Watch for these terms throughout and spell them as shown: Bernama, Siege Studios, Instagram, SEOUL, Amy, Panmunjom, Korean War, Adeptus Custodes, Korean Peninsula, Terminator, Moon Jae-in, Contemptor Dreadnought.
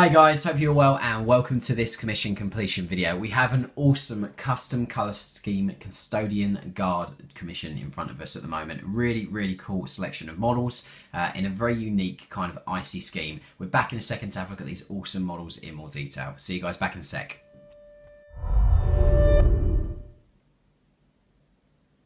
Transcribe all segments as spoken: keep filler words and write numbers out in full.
Hi guys, hope you're well and welcome to this commission completion video. We have an awesome custom colour scheme custodian guard commission in front of us at the moment. Really, really cool selection of models uh, in a very unique kind of icy scheme. We're back in a second to have a look at these awesome models in more detail. See you guys back in a sec.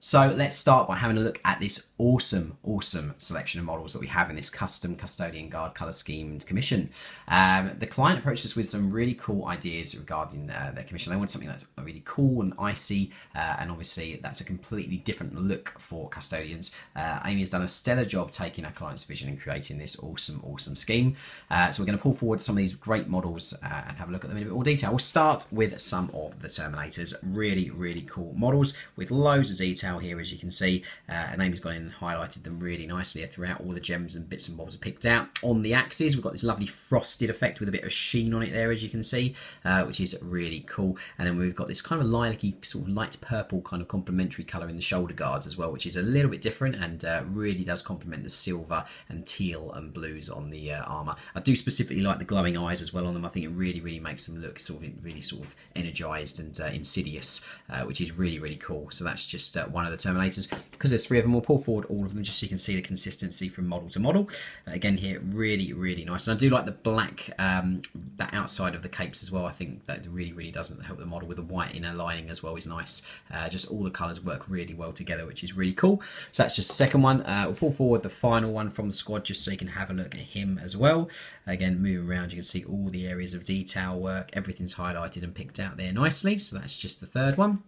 So let's start by having a look at this awesome, awesome selection of models that we have in this custom custodian guard colour scheme commission. Um, the client approached us with some really cool ideas regarding uh, their commission. They want something that's really cool and icy, uh, and obviously that's a completely different look for custodians. Uh, Amy has done a stellar job taking our client's vision and creating this awesome, awesome scheme. Uh, so we're going to pull forward some of these great models uh, and have a look at them in a bit more detail. We'll start with some of the Terminators. Really, really cool models with loads of detail here, as you can see, uh, and Amy's gone in and highlighted them really nicely throughout. All the gems and bits and bobs are picked out. On the axes, we've got this lovely frosted effect with a bit of sheen on it there, as you can see, uh, which is really cool. And then we've got this kind of lilac-y, sort of light purple kind of complementary colour in the shoulder guards as well, which is a little bit different and uh, really does complement the silver and teal and blues on the uh, armour. I do specifically like the glowing eyes as well on them. I think it really, really makes them look sort of really sort of energised and uh, insidious, uh, which is really, really cool. So that's just uh, one of the Terminators. Because there's three of them, we'll pull forward all of them just so you can see the consistency from model to model. Uh, again here, really, really nice. And I do like the black, um, that outside of the capes as well. I think that really, really doesn't help the model, with the white inner lining as well is nice. Uh, just all the colours work really well together, which is really cool. So that's just the second one. Uh, we'll pull forward the final one from the squad just so you can have a look at him as well. Again, moving around, you can see all the areas of detail work. Everything's highlighted and picked out there nicely. So that's just the third one.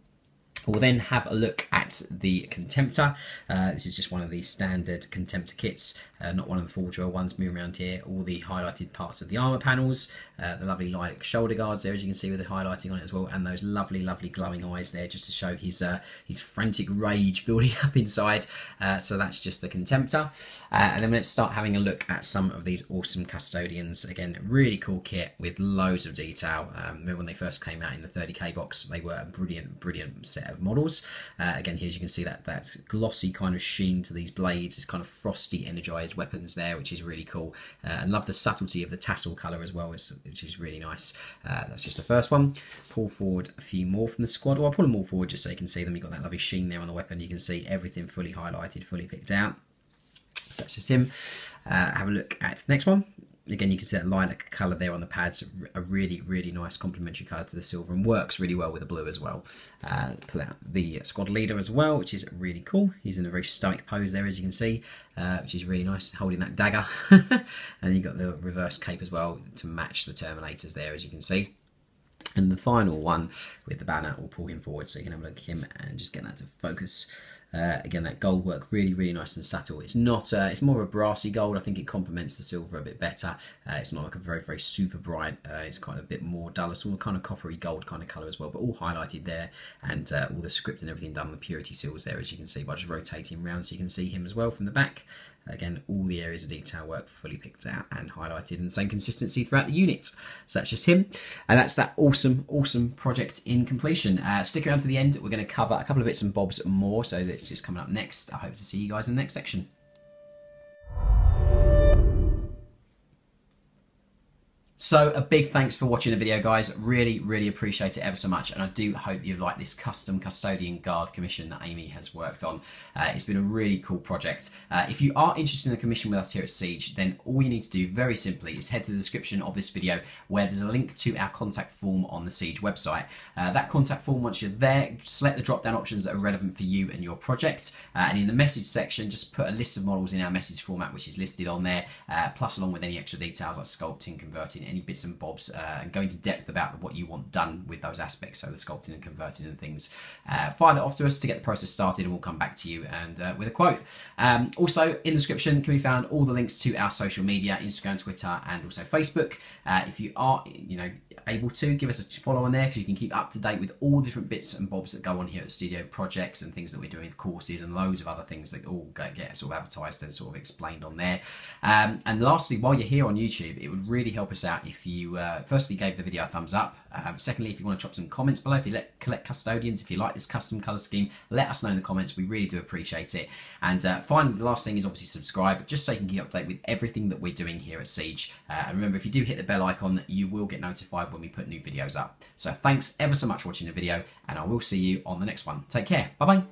We'll then have a look at the Contemptor. Uh, this is just one of the standard Contemptor kits, uh, not one of the full drill ones. Moving around here, all the highlighted parts of the armour panels, uh, the lovely lilac shoulder guards there, as you can see, with the highlighting on it as well, and those lovely, lovely glowing eyes there, just to show his uh, his frantic rage building up inside. Uh, so that's just the Contemptor. Uh, and then let's start having a look at some of these awesome Custodians. Again, really cool kit with loads of detail. Um, remember when they first came out in the thirty K box, they were a brilliant, brilliant set of models. Uh, again here, as you can see, that that's glossy kind of sheen to these blades, this kind of frosty energized weapons there, which is really cool. Uh, and love the subtlety of the tassel color as well, which is really nice. Uh, that's just the first one. Pull forward a few more from the squad, or I'll pull them all forward just so you can see them. You've got that lovely sheen there on the weapon. You can see everything fully highlighted, fully picked out. So that's just him. Uh, have a look at the next one. Again, you can see that lilac colour there on the pads, a really, really nice complementary colour to the silver, and works really well with the blue as well. Uh, pull out the squad leader as well, which is really cool. He's in a very stoic pose there, as you can see, uh, which is really nice, holding that dagger. And you've got the reverse cape as well to match the Terminators there, as you can see. And the final one with the banner, we'll pull him forward so you can have a look at him and just get that to focus. Uh, again, that gold work really, really nice and subtle. It's not, uh, it's more of a brassy gold. I think it complements the silver a bit better. Uh, it's not like a very, very super bright. Uh, it's quite a bit more dull. It's all kind of coppery gold kind of colour as well, but all highlighted there, and uh, all the script and everything done. The purity seals there, as you can see, by just rotating around, so you can see him as well from the back. Again, all the areas of detail work fully picked out and highlighted, and same consistency throughout the unit. So that's just him, and that's that awesome, awesome project in completion. Uh, stick around to the end. We're going to cover a couple of bits and bobs more, so that's just coming up next. I hope to see you guys in the next section. So a big thanks for watching the video, guys. Really, really appreciate it ever so much. And I do hope you like this custom custodian guard commission that Amy has worked on. Uh, it's been a really cool project. Uh, if you are interested in the commission with us here at Siege, then all you need to do very simply is head to the description of this video, where there's a link to our contact form on the Siege website. Uh, that contact form, once you're there, select the drop-down options that are relevant for you and your project. Uh, and in the message section, just put a list of models in our message format, which is listed on there, uh, plus along with any extra details like sculpting, converting, any bits and bobs, uh, and go into depth about what you want done with those aspects, so the sculpting and converting and things. Uh, fire that off to us to get the process started, and we'll come back to you and uh, with a quote. Um, also, in the description can be found all the links to our social media, Instagram, Twitter, and also Facebook. Uh, if you are, you know, able to, give us a follow on there, because you can keep up to date with all the different bits and bobs that go on here at the studio, projects and things that we're doing, courses and loads of other things that all get sort of advertised and sort of explained on there. Um, and lastly, while you're here on YouTube, it would really help us out that if you uh, firstly gave the video a thumbs up. Um, secondly, if you want to drop some comments below, if you let, collect custodians, if you like this custom colour scheme, let us know in the comments. We really do appreciate it. And uh, finally, the last thing is obviously subscribe, just so you can keep up to date with everything that we're doing here at Siege. Uh, and remember, if you do hit the bell icon, you will get notified when we put new videos up. So thanks ever so much for watching the video, and I will see you on the next one. Take care. Bye-bye.